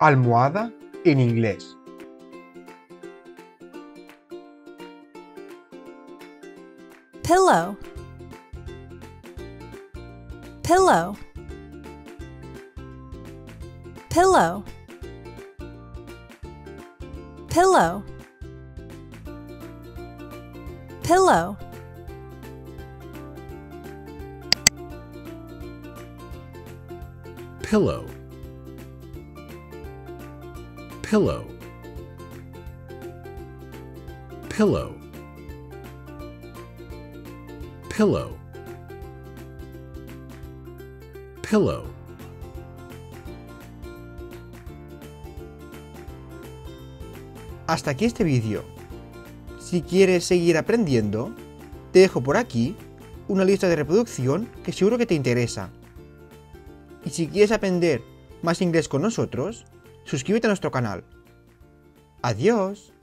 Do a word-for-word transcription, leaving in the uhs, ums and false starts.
almohada en inglés. Pillow, pillow, pillow, pillow, pillow. Pillow, pillow, pillow, pillow, pillow. Hasta aquí este vídeo. Si quieres seguir aprendiendo, te dejo por aquí una lista de reproducción que seguro que te interesa. Y si quieres aprender más inglés con nosotros, suscríbete a nuestro canal. ¡Adiós!